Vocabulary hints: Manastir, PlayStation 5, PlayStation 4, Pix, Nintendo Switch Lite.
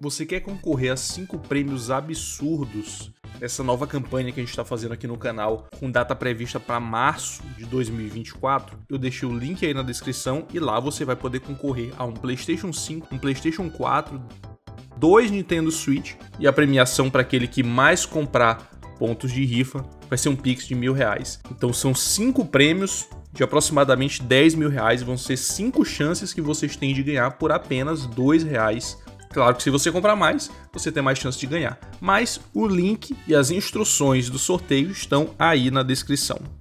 Você quer concorrer a 5 prêmios absurdos nessa nova campanha que a gente está fazendo aqui no canal, com data prevista para março de 2024, eu deixei o link aí na descrição e lá você vai poder concorrer a um PlayStation 5, um PlayStation 4, 2 Nintendo Switch, e a premiação para aquele que mais comprar pontos de rifa vai ser um Pix de R$1.000. Então são 5 prêmios de aproximadamente R$10.000, vão ser 5 chances que vocês têm de ganhar por apenas R$2. Claro que se você comprar mais, você tem mais chance de ganhar. Mas o link e as instruções do sorteio estão aí na descrição.